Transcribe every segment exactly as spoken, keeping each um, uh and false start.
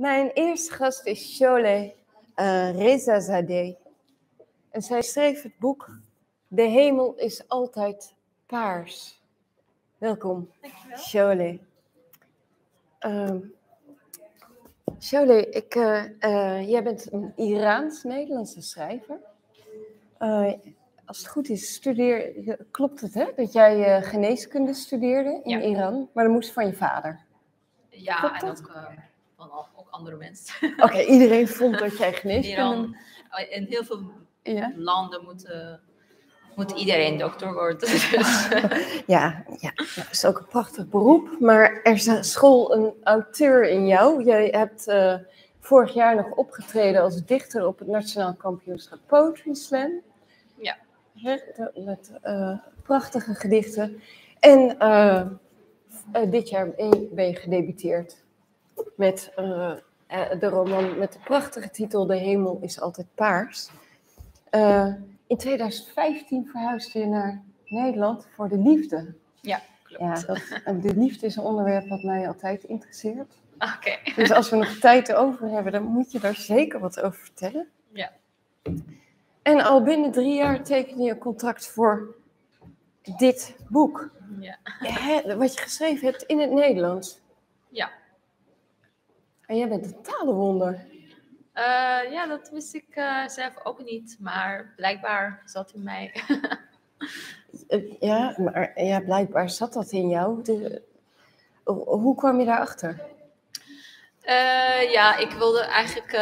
Mijn eerste gast is Sholeh uh, Rezazadeh. En zij schreef het boek De Hemel is Altijd Paars. Welkom, dankjewel. Sholeh. Uh, Sholeh, ik, uh, uh, jij bent een Iraans-Nederlandse schrijver. Uh, als het goed is, studeer, klopt het hè, dat jij uh, geneeskunde studeerde in ja. Iran, maar dat moest van je vader. Ja, klopt en dat? ook uh, van ook andere mensen. Oké, okay, iedereen vond dat jij geneeskunde... Iran, in heel veel ja? landen moet, uh, moet iedereen dokter worden. Dus. ja, ja, dat is ook een prachtig beroep, maar er is school een auteur in jou. Jij hebt... Uh, vorig jaar nog opgetreden als dichter op het Nationaal Kampioenschap Poetry Slam. Ja. Met uh, prachtige gedichten. En uh, uh, dit jaar ben je gedebuteerd met uh, de roman met de prachtige titel De Hemel is Altijd Paars. Uh, in tweeduizend vijftien verhuisde je naar Nederland voor de liefde. Ja, klopt. Ja, dat, de liefde is een onderwerp wat mij altijd interesseert. Okay. Dus als we nog tijd over hebben, dan moet je daar zeker wat over vertellen. Ja. En al binnen drie jaar tekende je contract voor dit boek. Ja. He, wat je geschreven hebt in het Nederlands. Ja. En jij bent een talenwonder. Uh, ja, dat wist ik uh, zelf ook niet, maar blijkbaar zat in mij. ja, maar ja, blijkbaar zat dat in jou. De, hoe kwam je daarachter? Uh, ja, ik wilde eigenlijk een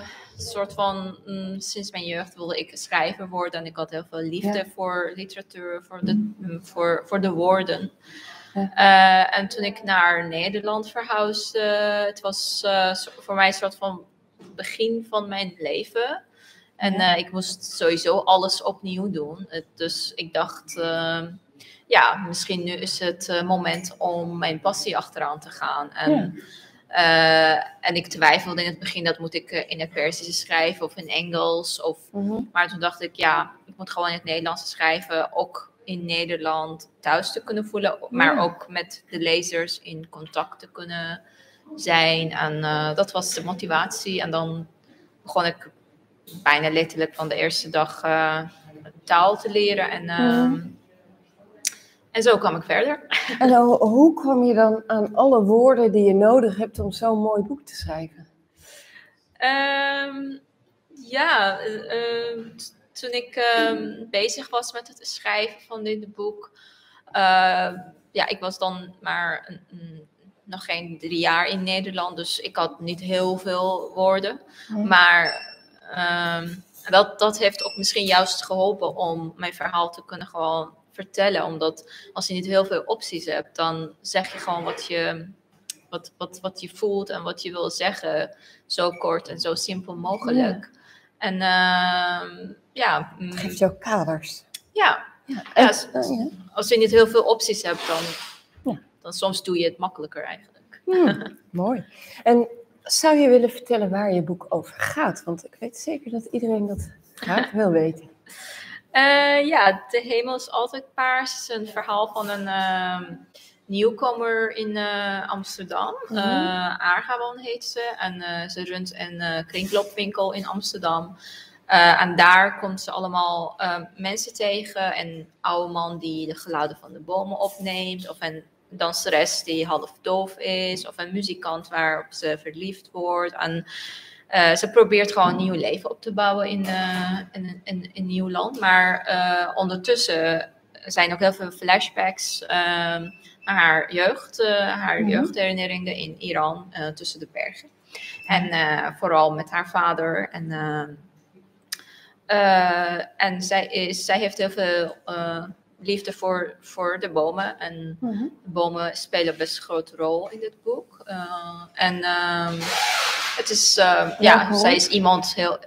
uh, soort van, mm, sinds mijn jeugd wilde ik schrijver worden. En ik had heel veel liefde ja. voor literatuur, voor de, voor, voor de woorden. Ja. Uh, en toen ik naar Nederland verhuisde, uh, het was uh, voor mij een soort van begin van mijn leven. En ja. uh, ik moest sowieso alles opnieuw doen. Uh, dus ik dacht, uh, ja, misschien nu is het uh, moment om mijn passie achteraan te gaan. En, ja. Uh, en ik twijfelde in het begin, dat moet ik uh, in het Perzisch schrijven of in Engels. Of, mm-hmm. Maar toen dacht ik, ja, ik moet gewoon in het Nederlands schrijven. Ook in Nederland thuis te kunnen voelen. Maar ja. ook met de lezers in contact te kunnen zijn. En uh, dat was de motivatie. En dan begon ik bijna letterlijk van de eerste dag uh, taal te leren. En, uh, mm-hmm. En zo kwam ik verder. En hoe, hoe kwam je dan aan alle woorden die je nodig hebt om zo'n mooi boek te schrijven? Um, ja, uh, toen ik um, bezig was met het schrijven van dit boek. Uh, ja, ik was dan maar een, een, nog geen drie jaar in Nederland. Dus ik had niet heel veel woorden. Nee. Maar um, dat, dat heeft ook misschien juist geholpen om mijn verhaal te kunnen gewoon... vertellen, omdat als je niet heel veel opties hebt, dan zeg je gewoon wat je, wat, wat, wat je voelt en wat je wil zeggen, zo kort en zo simpel mogelijk. Ja. En uh, ja. Het geeft jou kaders. Ja. ja. En, ja als, als je niet heel veel opties hebt, dan, ja. dan soms doe je het makkelijker eigenlijk. Ja, mooi. En zou je willen vertellen waar je boek over gaat? Want ik weet zeker dat iedereen dat graag wil weten. Uh, ja, De Hemel is Altijd Paars is een verhaal van een uh, nieuwkomer in uh, Amsterdam. Mm-hmm. uh, Arghavan heet ze en uh, ze runt een uh, kringloopwinkel in Amsterdam. Uh, en daar komt ze allemaal uh, mensen tegen. Een oude man die de geluiden van de bomen opneemt. Of een danseres die half doof is. Of een muzikant waarop ze verliefd wordt. En, Uh, ze probeert gewoon een nieuw leven op te bouwen in, uh, in, in, in nieuw land. Maar uh, ondertussen zijn ook heel veel flashbacks uh, naar haar jeugd. Uh, haar mm-hmm. jeugdherinneringen in Iran uh, tussen de bergen. En uh, vooral met haar vader. En, uh, uh, en zij, is, zij heeft heel veel uh, liefde voor, voor de bomen. En mm-hmm. bomen spelen best een grote rol in dit boek. Uh, en... Um, Het is, uh, ja, zij is iemand heel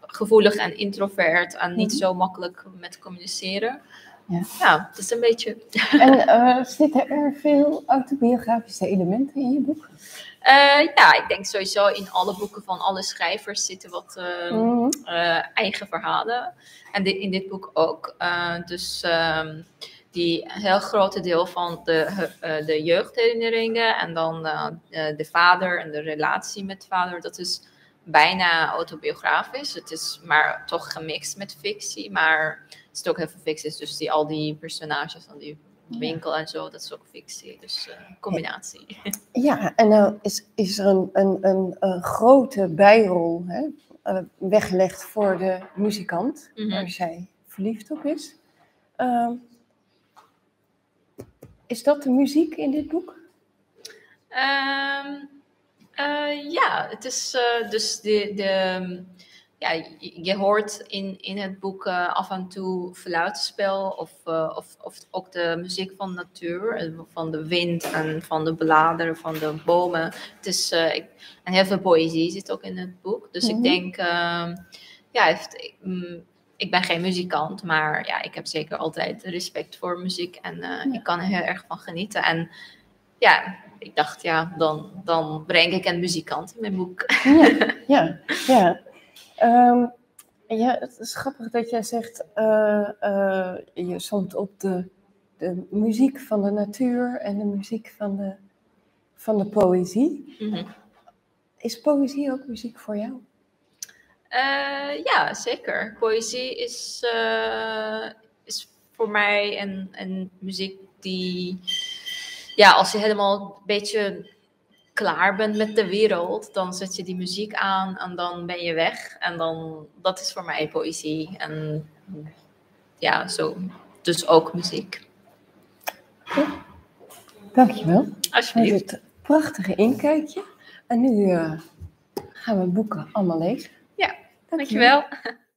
gevoelig en introvert en niet zo makkelijk met communiceren. Ja, ja dat is een beetje... En uh, zitten er veel autobiografische elementen in je boek? Uh, ja, ik denk sowieso in alle boeken van alle schrijvers zitten wat uh, mm-hmm. uh, eigen verhalen. En dit, in dit boek ook. Uh, dus... Um, die een heel groot deel van de, uh, de jeugdherinneringen en dan uh, de vader en de relatie met vader, dat is bijna autobiografisch. Het is maar toch gemixt met fictie, maar er zit ook heel veel fictie. Dus die, al die personages van die winkel en zo, dat is ook fictie. Dus uh, combinatie. Ja, en dan is, is er een, een, een, een grote bijrol, hè, weggelegd voor de muzikant, mm-hmm. waar zij verliefd op is. Uh, is dat de muziek in dit boek? Um, uh, ja, het is uh, dus de... de ja, je hoort in, in het boek uh, af en toe fluitspel of, uh, of, of ook de muziek van natuur, van de wind en van de bladeren, van de bomen. Het is, uh, ik, en heel veel poëzie zit ook in het boek. Dus mm-hmm. ik denk, uh, ja, heeft, ik, mm, ik ben geen muzikant, maar ja, ik heb zeker altijd respect voor muziek en uh, ja. ik kan er heel erg van genieten. En ja, ik dacht, ja, dan, dan breng ik een muzikant in mijn boek. Ja, ja, ja. Um, ja, het is grappig dat jij zegt, uh, uh, je somt op de, de muziek van de natuur en de muziek van de, van de poëzie. Mm-hmm. Is poëzie ook muziek voor jou? Uh, ja, zeker. Poëzie is, uh, is voor mij een, een muziek die, ja, als je helemaal een beetje... klaar bent met de wereld, dan zet je die muziek aan en dan ben je weg. En dan, dat is voor mij poëzie. En ja, zo. Dus ook muziek. Okay. Dankjewel. Alsjeblieft. Met dit prachtige inkijkje. En nu uh, gaan we boeken allemaal lezen. Ja, dankjewel. dankjewel.